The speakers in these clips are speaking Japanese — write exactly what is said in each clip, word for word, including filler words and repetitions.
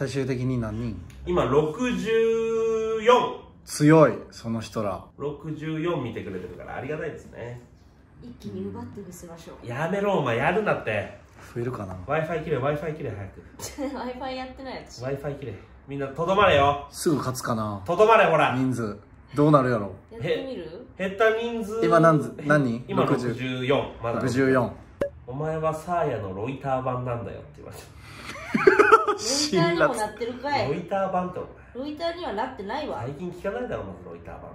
最終的に何人今ろくじゅうよん。強い、その人ら。ろくじゅうよん見てくれてるからありがたいですね。一気に奪ってみせましょう。やめろお前、やるなって。増えるかな。 Wi−Fi 切れ、 Wi−Fi 切れ、早く。Wi−Fi やってない私。 Wi−Fi 切れ。みんなとどまれよ。すぐ勝つかな。とどまれほら。人数どうなるやろ。やってみる。減った人数今何ず何人。今ろくじゅうよん。まだろくじゅうよん。お前はサーヤのロイター版なんだよって言われた。ロイターにもなってるかい。ロイター版ってお前ロイターにはなってないわ。最近聞かないだろまずロイター版っ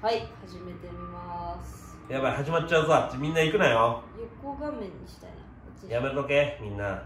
て。はい、始めてみます。やばい、始まっちゃうぞ。みんな行くなよ。横画面にしたいな。やめとけみんな。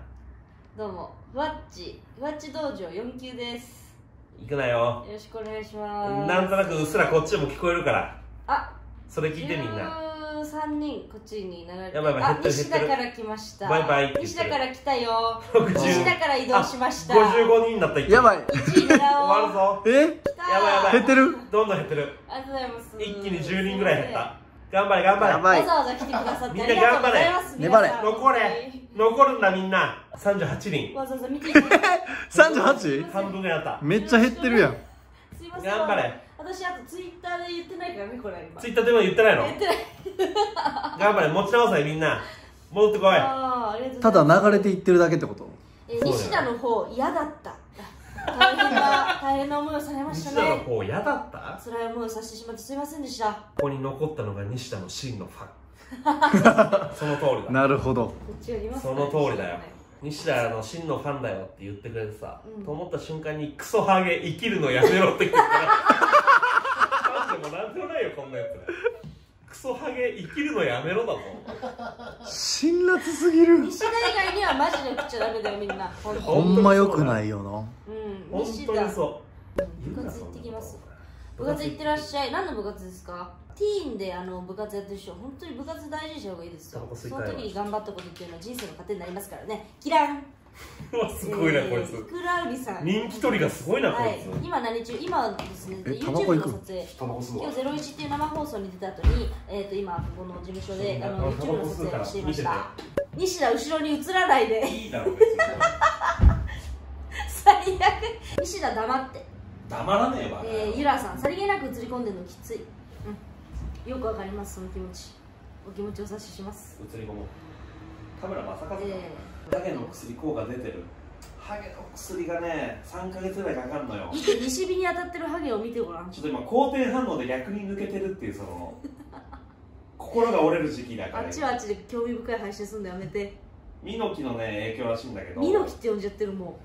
どうもふわっち、ふわっち道場よん級です。行くなよ。よろしくお願いします。なんとなくうっすらこっちでも聞こえるから、あ、それ聞いてみんな。さんにんこっちに流れて、あ、西田から来ました。バイバイ。西田から来たよ。西田から移動しました。ごじゅうごにんになった。やばい。いちい狙おう。終わるぞ。え？やばいやばい。減ってる。どんどん減ってる。ありがとうございます。一気にじゅうにんぐらい減った。頑張れ頑張れ。わざわざ来てくださってありがとうございます。みんな頑張れ。残れ。残るんだみんな。さんじゅうはちにん。わざわざ見てください。さんじゅうはち？半分ぐらいだった。めっちゃ減ってるやん。すいません。頑張れ。私あとツイッターで言ってないからね、これ今。ツイッターでも言ってないの？言ってない。頑張れ、持ち直せみんな。戻ってこい。ただ流れていってるだけってこと。西田の方嫌だった。大変な大変な思いをされましたね。西田の方嫌だった？辛い思いをさせてしまってすみませんでした。ここに残ったのが西田の真のファン。その通りだ。なるほど。その通りだよ。西田の真のファンだよって言ってくれてさ、と思った瞬間にクソハゲ生きるのやめろって言ったから。もうなんでもないよこんなやつ。クソハゲ生きるのやめろだもん。辛辣すぎる。西田以外にはマジで食っちゃダメだよみんな。ほんま良くないよな。うん。本当にそう。部活行ってきます。部活行ってらっしゃい。何の部活ですか？ティーンであの部活やってる人、本当に部活大事にした方がいいですよ。その時に頑張ったことっていうのは人生の糧になりますからね。キラン。すごいなこいつ。ふくらうりさん。人気取りがすごいなこいつ。今何中？今ですね、YouTube の撮影。今日ゼロイチっていう生放送に出た後に、えっと今ここの事務所であの YouTube の撮影をしていました。西田後ろに映らないで。いいだろう。最悪。西田黙って。黙らねえわ。ええ、ゆらさん、さりげなく映り込んでるのきつい。うん。よくわかりますその気持ち。お気持ちを察しします。映り込もう。カメラまさか。ハゲの薬効果出てる。ハゲの薬がね、さんかげつぐらいかかるのよ。見て、西日に当たってるハゲを見てごらん。ちょっと今、好転反応で逆に抜けてるっていう、その、心が折れる時期だから。あっちはあっちで興味深い配信するのやめて。ミノキのね、影響らしいんだけど。ミノキって呼んじゃってるも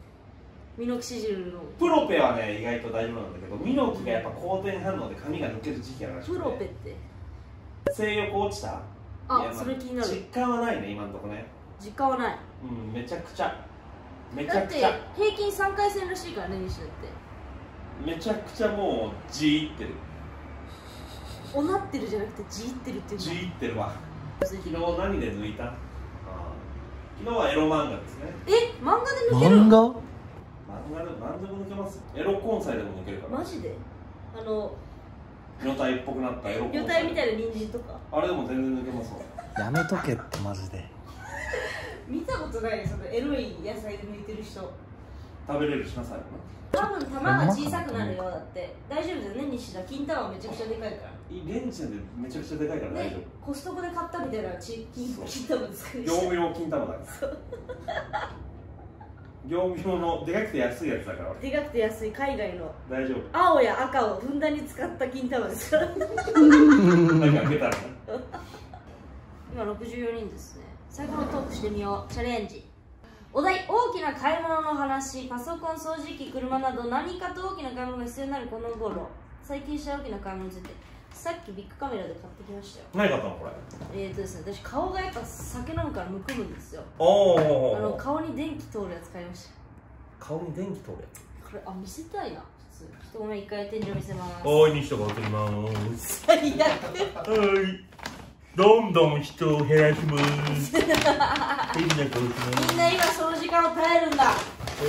う。ミノキシジルの。プロペはね、意外と大丈夫なんだけど、ミノキがやっぱ好転反応で髪が抜ける時期やらしくて。プロペって。性欲落ちた？あ、それ気になる。実感はないね、今のとこね。実感はない。うん、めちゃくちゃ。めちゃくちゃ。だって平均さんかい戦らしいからね、西田って。めちゃくちゃもう、じーってる。おなってるじゃなくて、じーってるっていう。じーってるわ。昨日何で抜いた？あー、昨日はエロ漫画ですね。え、漫画で抜ける？漫画？漫画で、何でも抜けます。エロ根菜でも抜けるから。マジで？あの、魚体っぽくなったエロ根菜。魚体みたいな人参とか。あれでも全然抜けますわ。やめとけって、マジで。見たことないよ、そのエロい野菜で抜いてる人。食べれるしなさい。多分玉が小さくなるよ。だって大丈夫だよね、西田。金玉めちゃくちゃでかいから。現地でめちゃくちゃでかいから大丈夫。コストコで買ったみたいな金玉作り。業務用金玉だよ。業務用のでかくて安いやつだから。でかくて安い海外の。大丈夫。青や赤をふんだんに使った金玉ですから。なんか開けたら。今ろくじゅうよにんですね。最後のトークしてみよう。チャレンジ。お題、大きな買い物の話。パソコン、掃除機、車など何かと大きな買い物が必要になるこの頃、最近した大きな買い物について。さっきビッグカメラで買ってきましたよ。何買ったのこれ。えっとですね、私顔がやっぱ酒飲むからむくむんですよ。おお。あの顔に電気通るやつ買いました。顔に電気通るやつ。これ、あ、見せたいな。普通人ごめん、一回天井見せます。おーい、に人が撮りまーす。最悪。はい、どんどん人を減らします。みんな今その時間を耐えるんだ。え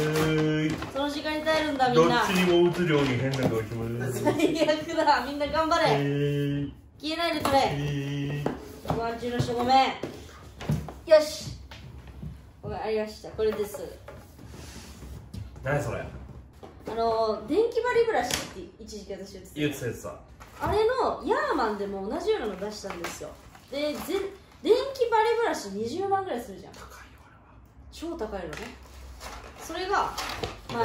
ー、その時間に耐えるんだみんな。どっちにも打つ量に変な顔します。最悪だ。みんな頑張れ。えー、消えないでくれ。えー、ご飯中の人ごめん。よし。ごめん、ありました。これです。誰それ。あの電気針ブラシって一時期私言ってた言ってた言ってたあれのヤーマンでも同じようなの出したんですよ。で電気針ブラシにじゅうまんぐらいするじゃん。高いよあれは。超高いのね。それがは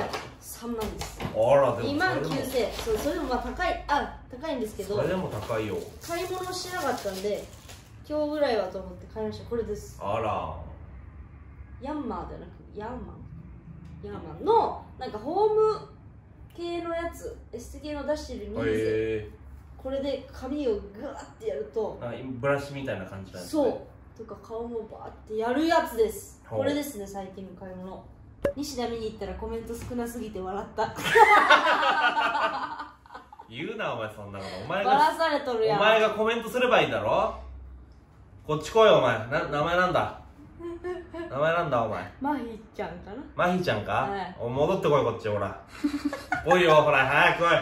いさんまんです。あらでもにまんきゅうせん。それ、それでもまあ高い、あ高いんですけど、それでも高いよ。買い物してなかったんで今日ぐらいはと思って買いました。これです。あらヤンマーじゃなくヤンマンヤンマンのなんかホーム系のやつ、エステ系の出してるミーズ、えー、これで髪をグワッてやるとブラシみたいな感じなんですね。そうとか顔もバーってやるやつです。これですね最近の買い物。西田見に行ったらコメント少なすぎて笑った言うなお前そんなこと。お前がバラされとるやん。お前がコメントすればいいんだろ。こっち来いよお前。な名前なんだ名前なんだお前。マヒちゃんかな。マヒちゃんか、はい、お戻ってこいこっちほら来いよほら早く来い。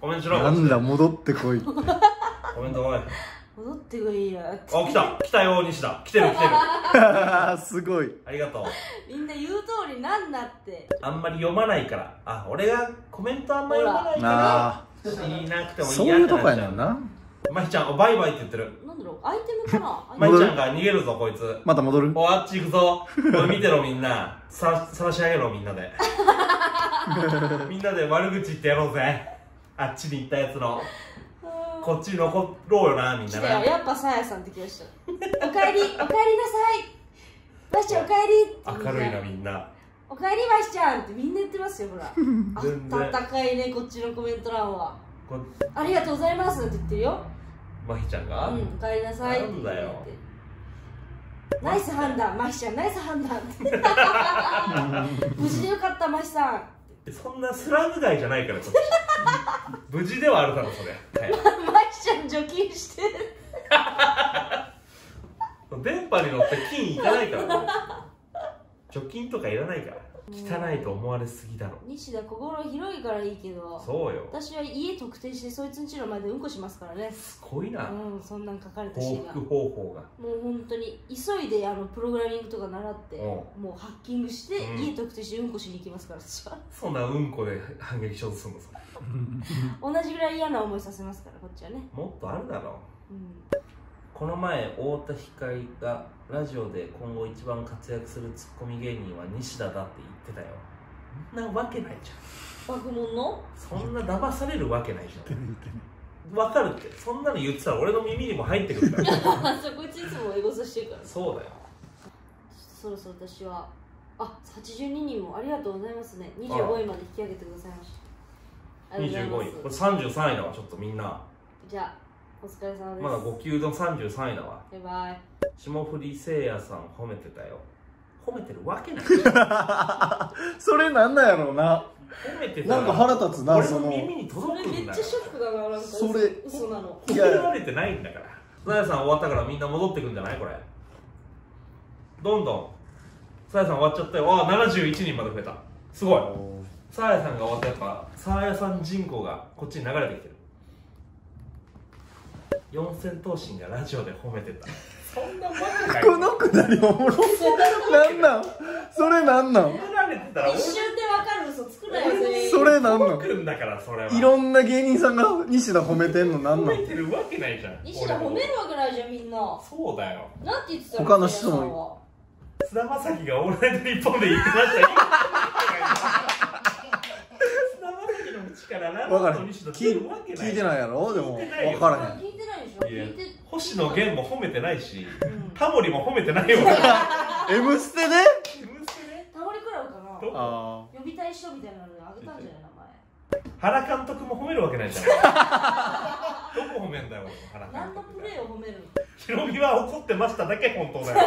コメントしろ。なんだ戻ってこいってコメント来い戻ってこいよ。あ来た来たよ西田来てる来てるすごいありがとう。みんな言う通りなんだって。あんまり読まないから。あ俺がコメントあんまり読まないからちょっと言いなくてもいいや。そういうとこやねんな。マヒちゃんおバイバイって言ってる。なんだろうアイテムかな。マヒちゃんが逃げるぞこいつ。また戻る。おあっち行くぞ。おい見てろみんな。さらし上げろみんなでみんなで悪口言ってやろうぜ。あっちに行ったやつのこっちに残ろうよなみんなね。やっぱさやさんって気がしたおかえりおかえりなさいマシちゃんおかえり。明るいなみんな。おかえりマシちゃんってみんな言ってますよほらあったかいねこっちのコメント欄は。ありがとうございますって言ってるよマヒちゃんが。うんおかえりなさいって言って。ナイス判断マヒちゃんナイス判断無事でよかったマヒさん。そんなスラム街じゃないから無事ではあるだろそれ。マキちゃん除菌してる電波に乗って金いかないから除菌とかいらないから。汚いと思われすぎだろ。西田心広いからいいけど。そうよ私は家特定してそいつん家の前でうんこしますからね。すごいな。うんそんなん書かれたしが報復方法がもう本当に急いであのプログラミングとか習ってもうハッキングして家特定してうんこしに行きますから私は。そんなうんこで反撃しようとするのそれ同じぐらい嫌な思いさせますからこっちはね。もっとあるだろう、うん、この前太田光がラジオで今後一番活躍するツッコミ芸人は西田だって言ってたよ。そんなわけないじゃん。爆問のそんな騙されるわけないじゃん。わかるってそんなの言ってたら俺の耳にも入ってくるからそこいついつもエゴサしてるからそうだよ。そろそろ私はあはちじゅうににんもありがとうございますね。にじゅうごいまで引き上げてくださいました。にじゅうごいこれさんじゅうさんいだわ。ちょっとみんなじゃあお疲れ様です。まだご級のさんじゅうさんいだわ。やばい。霜降りせいやさん褒めてたよ。褒めてるわけないそれなんだやろうな。褒めてたなんか腹立つな。俺の耳に届くんだよ。めっちゃショックだな。なんかそれ嘘なの。褒められてないんだから。さやさん終わったからみんな戻ってくんじゃないこれ。どんどんさやさん終わっちゃったよ。ああななじゅういちにんまで増えた。すごい。さやさんが終わったやっぱさやさん人口がこっちに流れてきてる。四千頭身がラジオで褒めてた。そんなわけない。このくだりおもろそう。なんなん。それなんなん。褒められてたら一瞬でわかる嘘つくなよね。それなんなん。来るんだからそれは。いろんな芸人さんが西田褒めてんのなんなん。褒めてるわけないじゃん。西田褒めるわけないじゃんみんな。そうだよ。なんて言ってたの。他の人も。菅田将暉がオールナイトニッポンで言ってましたよ。わからへん。聞いてないやろ。でもわからへん。星野源も褒めてないし、タモリも褒めてないよ。M ステね。タモリクラブかな。呼びたい人みたいなのあげたんじゃない名前。原監督も褒めるわけないじゃない。どこ褒めんだよ原監督。何のプレーを褒めるの。ヒロミは怒ってましただけ本当だよ。